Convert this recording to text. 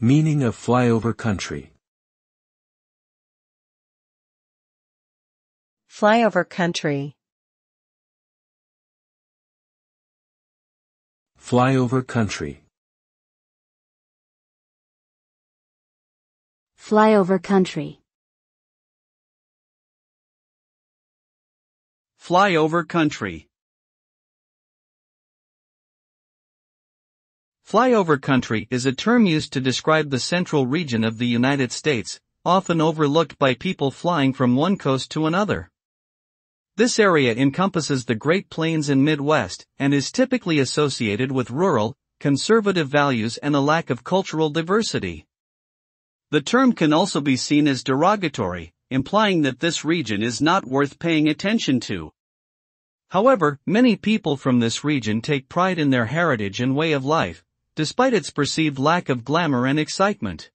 Meaning of flyover country. Flyover country. Flyover country. Flyover country. Flyover country. Flyover country is a term used to describe the central region of the United States, often overlooked by people flying from one coast to another. This area encompasses the Great Plains and Midwest, and is typically associated with rural, conservative values and a lack of cultural diversity. The term can also be seen as derogatory, implying that this region is not worth paying attention to. However, many people from this region take pride in their heritage and way of life, despite its perceived lack of glamour and excitement.